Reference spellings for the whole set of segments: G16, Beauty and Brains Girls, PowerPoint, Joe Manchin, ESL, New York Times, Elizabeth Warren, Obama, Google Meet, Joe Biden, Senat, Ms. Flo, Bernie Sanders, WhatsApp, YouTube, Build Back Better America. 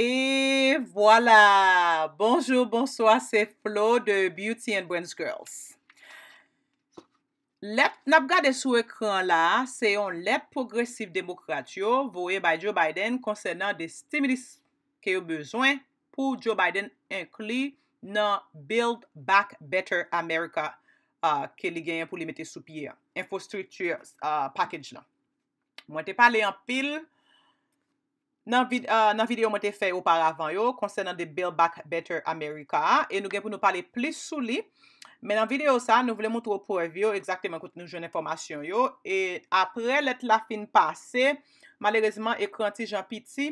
Et voilà, bonjour, bonsoir, c'est Flo de Beauty and Brains Girls. Lep nap gade sou ekran la, se yon lep progressive demokrat yo, voye by Joe Biden konsernan de stimulus ke yo bezwen pou Joe Biden inkli nan Build Back Better America ke li genyen pou li mette sou piye. Infrastructure package la. Mwen te pale an pil nan video mwen te fe oparavan yo konsernan de Build Back Better America. E nou gen pou nou pale plis sou li. Men nan video sa, nou vle montre ou preve yo exactement kote nou jwenn informasyon yo. E apre let la fin pase, malerezman ekran ti jan piti,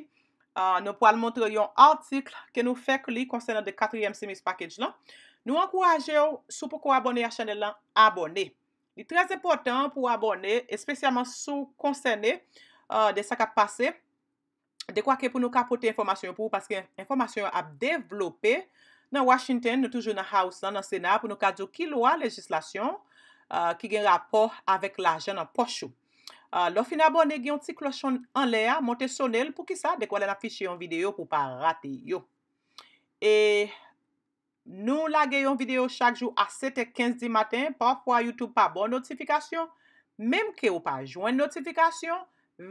nou pral montre yon article ke nou fek li konsernan de 4e stimulus package lan. Nou ankouraje yo sou pou ko abone a chanel lan, abone. Li trez important pou abone, espesyalman sou konserne de sa kap pase, de kwa ke pou nou kapote informasyon pou, paske informasyon ap devlope. Nan Washington, nou toujou nan House, nan Senat, pou nou ka dyo ki lwa legislasyon ki gen rapport avèk l'ajan nan pochou. Lò fin abone gen yon ti klochon an lè a, monte sonel pou ki sa, dek wale nan fiche yon video pou pa rate yo. E nou lage yon video chak jou a 7:15 di matin, parfwa YouTube pa bon notifikasyon, mem ke ou pa jwen notifikasyon,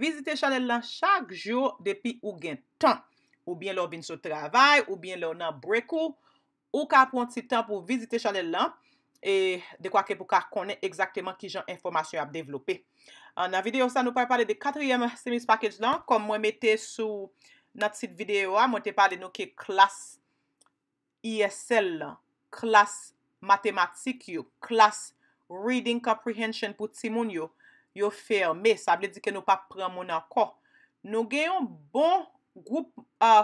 vizite chanel lan chak jou depi ou gen tan. Ou bien lò vin sou travay, ou bien lò nan break ou ka pon ti tan pou vizite chanel lan, e de kwa ke pou ka konnen exactement ki jan informasyon ap devlope. Nan video sa nou pale de 4e stimulus package lan, kom mwen mette sou nat sit video a, mwen te pale nou ke klas ESL lan, klas matematik yo, klas reading comprehension pou ti moun yo, yo ferme, sa ble di ke nou pa pran moun anko. Nou gen yon bon group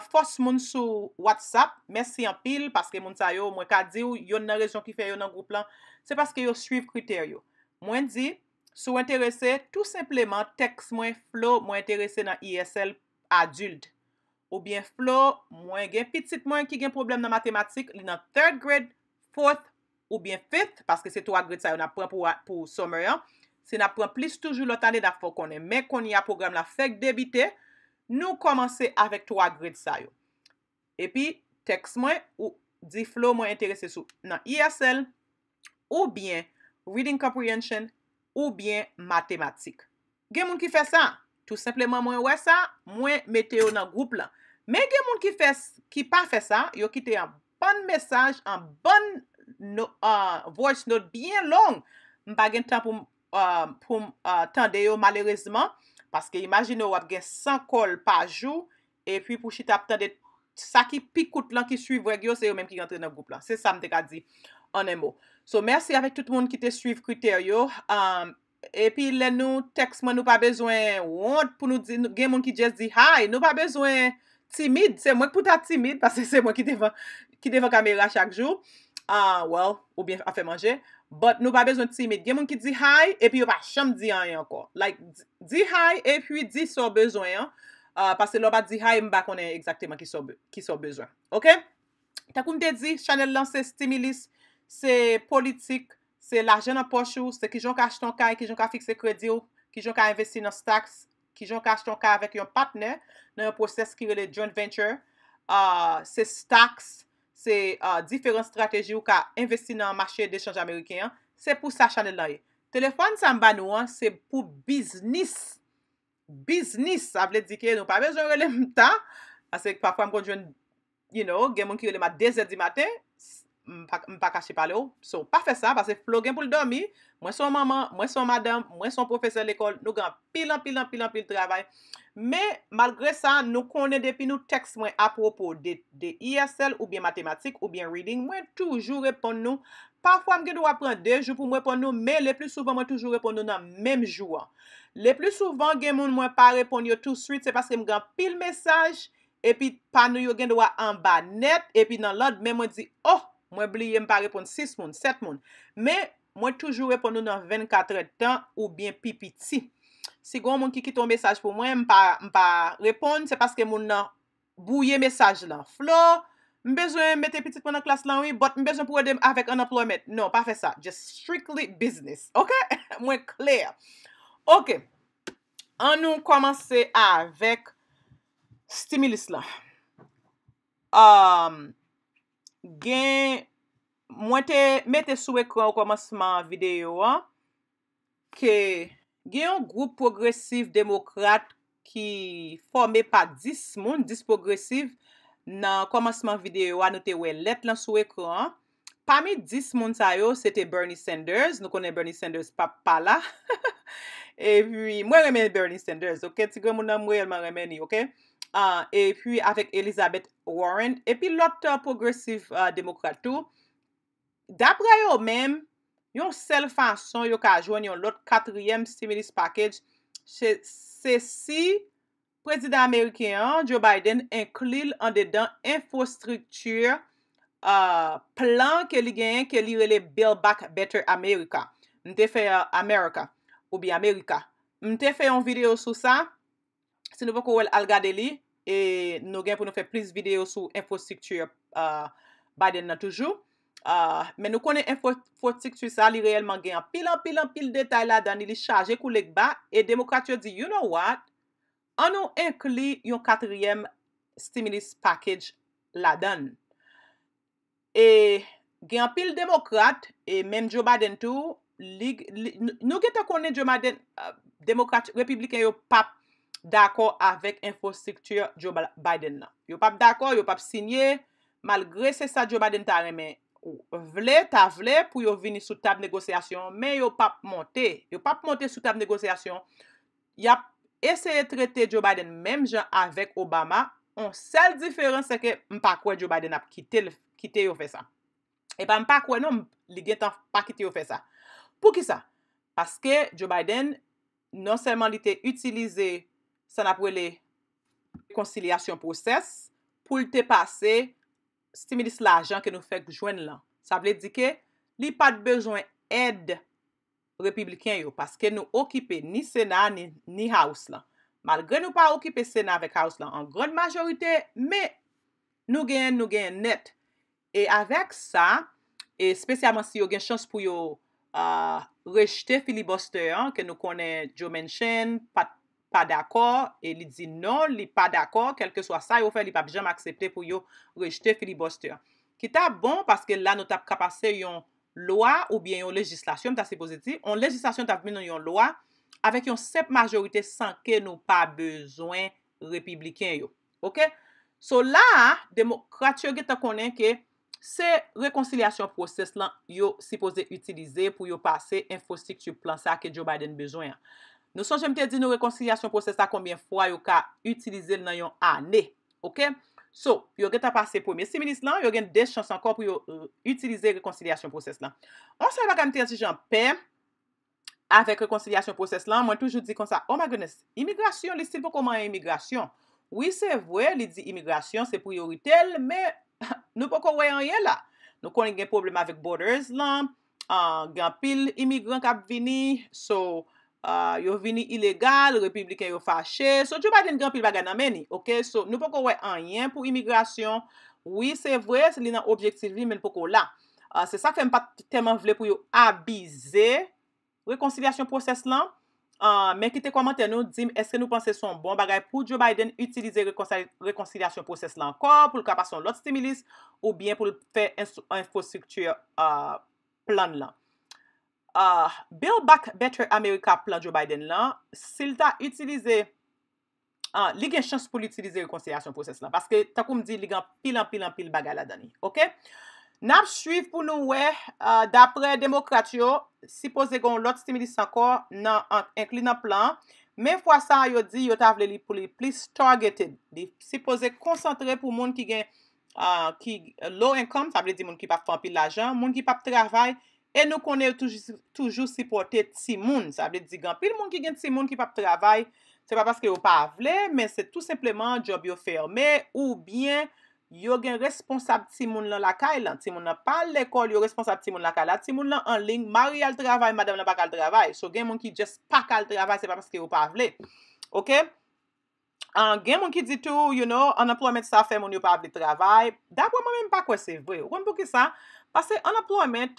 fos moun sou WhatsApp, mersi an pil, paske moun sa yo, mwen ka di ou, yon nan rezon ki fe yon nan group lan, se paske yo suiv kriter yo. Mwen di, sou interese, tout simplement, teks mwen Flo, mwen interese nan ESL adulte. Ou bien Flo, mwen gen pitit mwen ki gen problem nan matematik, li nan 3rd grade, 4th, ou bien 5th, paske se 3 grade sa yo nan pran pou sommer an, se nan pran plis toujou lot ane da fò konen, men kon y a program la fek debite, nou komanse avèk 3 grade sa yo. Epi, teks mwen ou di Flo mwen interese sou nan ESL, ou bien reading comprehension, ou bien matematik. Gen moun ki fè sa, tout simplement mwen wè sa, mwen mete yo nan group lan. Men gen moun ki pa fè sa, yo kite an bon mesaj, an bon voice note bien long. Mpa gen tan pou tande yo malerezman. Paske imagine ou ap gen 100 kol pa jou, e pi pou chita ap tan de sa ki pikout lan ki suiv wèk yo, se yo menm ki rentre nan group lan. Se sa mte ka di, an en mo. So, mersi avèk tout moun ki te suiv kriter yo. E pi lè nou, teks mwen nou pa bezwen wont pou nou di, gen moun ki jes di, hi, nou pa bezwen timid, se mwen pou ta timid, paske se mwen ki devan kamera chak jou. Well, ou bien a fè manje. But nou pa bezon timid. Gen moun ki di hi, epi yo pa chanm di an yon anko. Like, di hi, epi di so bezon yon. Pase lò pa di hi, mba konen exactement ki so bezon. Ok? Takou mte di, chanel lan se stimulus, se politik, se l'ajen nan pochou, se ki jon ka achton kay, ki jon ka fikse kredi ou, ki jon ka investi nan stocks, ki jon ka achton kay avèk yon partner, nan yon proses ki rele joint venture, se stocks, se diferent strateji ou ka investi nan marchè d'échange Amerikèn, se pou sa chanel lan ye. Telefon sa mba nou an, se pou biznis. Biznis, sa vle di ke nou pa bezon rele mta, ase k pafwa m konjwen, you know, gen moun ki rele ma 2h di maten, m pa kache pale ou. So, pa fe sa, pase Flo gen pou l'dormi, mwen son maman, mwen son madame, mwen son professeur l'ekol, nou gan pil travay. Men, malgre sa, nou konen depi nou teks mwen apropo de ESL ou bien matematik ou bien reading, mwen toujou repon nou. Parfwa mwen gen dwa pran 2 jou pou mwen repon nou, men le plus souvan mwen toujou repon nou nan menm jou an. Le plus souvan gen moun mwen pa repon yo tout suite, se paske mwen gen pil mesaj, epi pa nou yo gen dwa an ba net, epi nan lod, men mwen di, oh, mwen bliye mpa repon 6 moun, 7 moun. Men, mwen toujou repon nou nan 24 tan ou bien pipiti. Si goun moun ki kite yon mesaj pou mwen, mpa repon, se paske moun nan bouye mesaj lan. Flo, mbezwen mette pitit moun nan klas lan, oui, but mbezwen pou edem avèk unemployment. Non, pa fè sa. Just strictly business. Ok? Mwen clear. Ok. An nou komanse avèk stimulus lan. Gen, mwen te mette sou ekran au komanseman video an, ke gen yon groupe progressive démocrate ki formé pa 10 moun, 10 progressive nan komanseman video an nou te wè let lan sou ekran. Parmi 10 moun sa yo, c'était Bernie Sanders. Nous connaissons Bernie Sanders papa là. Et puis, moi remè Bernie Sanders, ok? Ti gwen moun nan mwen elman remè ni, ok? Et puis, avec Elizabeth Warren. Et puis, l'autre progressive démocrate tout. D'après yo même, yon seule façon yo ka jwenn yon l'autre quatrième stimulus package, c'est si président américain Joe Biden inclut en dedans infrastructure plan que li gen que li rele Build Back Better America. M'te fait America ou bien America. M'te fait une vidéo sur ça. Si nous pouvons regarder li et nous gen pour nous faire plus vidéos sur infrastructure Biden nan toujours. Mais nous connaît infrastructure ça li réellement gen en pile détail là dans li chargé koulek ba et démocrate dit you know what? On nous inclut yon quatrième stimulus package la donne. Et gen pile démocrate et même Joe Biden tout nous geta connaît Joe Biden démocrate républicain yo pas d'accord avec infrastructure Joe Biden là. Yo pas d'accord, yo pas signé malgré c'est ça Joe Biden ta remen vle ta vle pour yo venir sous table négociation mais yo pas monter sous table négociation. Y a essayé traiter Joe Biden même genre avec Obama. On seule différence c'est que m'pa quoi Joe Biden a quitté yo fait ça. Et pas m'pa quoi non li gen tan pas quitté yo fait ça. Pour qui ça? Parce que Joe Biden non seulement il était utilisé ça n'a pour les conciliation process pour te passer stimulus l'argent que nous fait joindre là. Ça veut dire que li pas de besoin aide républicain yo parce que nous occupé ni Sénat ni House là. Malgré nous pas occuper Sénat avec House là en grande majorité, mais nous gagnons net. Et avec ça, et spécialement si vous avez chance pour vous rejeter filibuster, hein, que nous connaissons Joe Manchin, pas d'accord, et il dit non, il n'est pas d'accord, quel que soit ça, il ne peut jamais accepter pour vous rejeter filibuster. Qui est bon parce que là, nous avons passé une loi ou bien une législation, c'est positif, une législation qui a venu dans une loi avec une simple majorité sans que nous pas besoin républicain yo. OK? So là, démocrate yo geta konnen que c'est réconciliation process là yo supposé utiliser pour yo passer infrastructure plan ça que Joe Biden besoin. Nous sommes j'aime te dire nous réconciliation process ça combien fois yo ka utiliser dans une année. OK? So, yo geta passé premier stimulus là, yo gen des chances encore pour yo utiliser réconciliation process là. On sait pas comme si j'en paix avec réconciliation process là, moi toujours dit comme ça, oh my goodness, immigration, les styles pour comment immigration. Oui, c'est vrai, il dit immigration, c'est priorité, mais nous pas qu'on voit rien là. Nous connaît un problème avec borders là, grand pile immigrants qui viennent, so yo vini illégal, républicain yo fâché, so Joe Biden grand pile bagay nan meni, OK? So nous pas qu'on voit rien pour immigration. Oui, c'est vrai, c'est l'un objectif mais pas qu'on là. C'est ça fait pas tellement vle pour yo abuser. Réconciliation process là, mais qui te commenté nous dit est-ce que nous pensons son bon bagay pour Joe Biden utiliser réconciliation process là encore pour le capasson l'autre stimulus ou bien pour faire infrastructure plan là. Build Back Better America plan Joe Biden là, s'il t'a utilisé li gen chance pour l'utiliser réconciliation process là parce que ta comme dit li gen pile bagay la dani. OK? N'a suivre pour nous ouais d'après démocrate yo supposé gon l'autre stimulus encore nan inclinant plan mais fois ça yo dit yo ta vle li pour li plus targeted li supposé concentrer pour monde qui gen qui low income ça veut dire monde qui pas fan pile l'argent monde qui pas travail et nous connaît toujours supporter ti moun ça veut dire grand pile monde qui gen ti moun qui pas travail c'est pas parce que yo pas vle mais c'est tout simplement job yo fermé ou bien yo gen responsable ti moun lan la kay lan, ti moun nan pa l'école, yo responsable ti moun la kay la, ti moun lan en ligne, mari al travail, madame la pa kal travail. So gen moun ki just pa kal travail, c'est pas parce que yo pa vle. OK? Gen moun ki dit tout, you know, unemployment ça fait moun yo pa vle travail. D'après moi même pas quoi c'est vrai. Ou kon pou ki ça? Parce que unemployment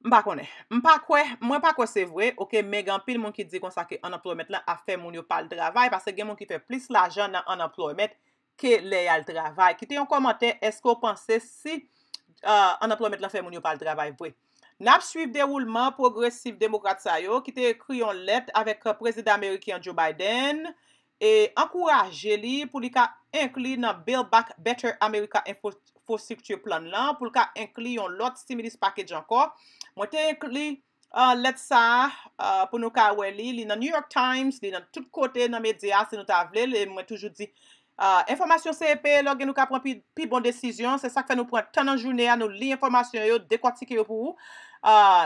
m'pa konne. M'pa quoi c'est vrai. OK, mais gen pile moun ki dit comme ça que unemployment là a fait moun yo pa le travail parce que gen moun ki fait plus l'argent dans unemployment que les al travail. Quittez un commentaire, est-ce que vous pensez si en employment la fait moun yo pas le travail vrai? N'a suivre déroulement progressif démocrate sa yo qui te écrit une lettre avec le président américain Joe Biden et encourager li pour li ka inclure dans Build Back Better America infrastructure plan là pour ka inclure un lot stimulus package encore. Moi te inclure lettre ça pour nous ka wè li dans New York Times, li dans tout côté dans média si nous ta vle, et moi toujours dit information CEP, log nous ka prend pi bonne décision, c'est ça que nous prend tant en journée à nous li information yo, décortiquer yo pour vous.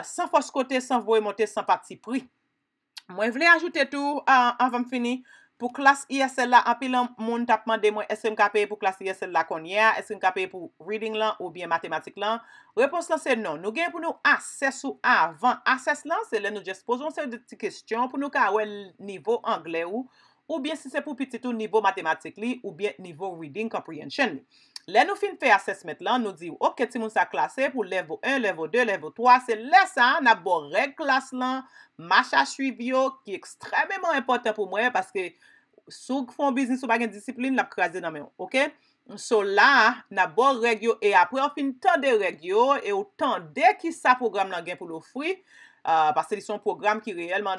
Sans force côté, sans voie monter, sans parti pris. Moi je voulais ajouter tout avant fini pour classe ESL là en pile monde t'a demandé moi est-ce que payer pour classe ESL là qu'on y a, est-ce que payer pour reading là ou bien mathématiques là? Réponse là c'est non. Nous gain pour nous access ou avant access là c'est là nous juste posons ces petites questions pour nous ka wèl niveau anglais ou bien si c'est pour petit tout niveau mathématiques li ou bien niveau reading comprehension li. Là nous fin fait assessment là nous dit OK ti moun sa classé pour level 1, level 2, level 3, c'est là ça n'a bon règle classe là, marche à suivre qui est extrêmement important pour moi parce que sou font business ou pas gen discipline l'a craser dans men. OK? So là n'a bon règle yo et après on fin tande règle yo et on tande qui ça programme là gen pour l'offrir parce que c'est un programme qui réellement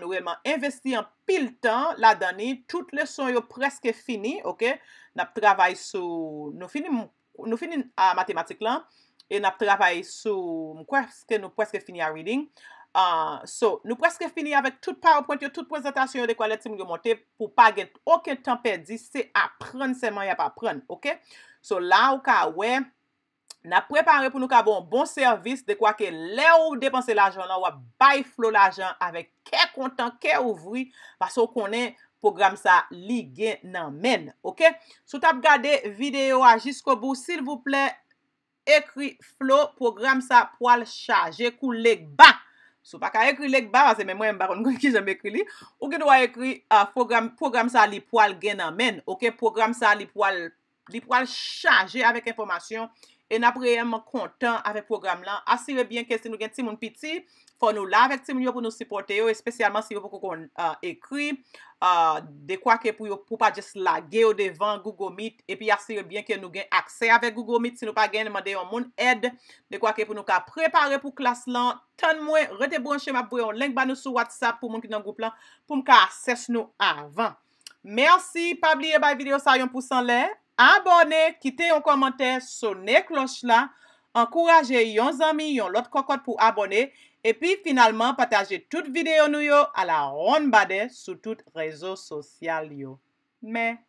investi en pile temps la donnée toutes les leçons yo presque fini. OK? N'a travaille sur nous fini à mathématiques là et n'a travaille sur presque nous presque fini à reading. So nous presque fini avec toute PowerPoint, toute présentation de quoi les team monter pour pas gagner aucun temps perdu, c'est apprendre seulement, y a pas apprendre, OK? So là ou ka ouais n'a préparé pour nous ka bon service de quoi que là ou dépenser l'argent là ou buy flow l'argent avec quel content quel ouvri parce qu'on connaît programme ça li gen nan men, OK? Si t'as regardé vidéo jusqu'au bout, s'il vous plaît, écrit flow programme ça pour le charger coulé bas. Si pas ka écrit lek ba parce que même moi m'pa konn ki j'aime écrit li, ou gen doit écrit programme ça li pour le gen nan men, OK? Programme ça li pour le charger avec information et n'a vraiment content avec programme là. Assurez bien que si nous gen ti moun piti pour nous là avec Tim pour nous supporter yo, spécialement si vous pouvez écrire de quoi que pour pas juste laguer au devant Google Meet et puis assurer bien que nous gain accès avec Google Meet si nous pas gain demander un monde aide de quoi que pour nous ka préparer pour classe là tant moins rete branché m'a pour un link ba nous sur WhatsApp pour monde qui dans groupe là pour me ka access nous avant. Merci, pas oublier ba vidéo ça 1% là, abonnez, quittez un commentaire, sonnez cloche là, encouragez yon ami, yon l'autre cocotte pour abonner. Et puis finalement, partagez toute vidéo nous yo à la ronde bade sur toutes les réseaux sociaux yo. Mais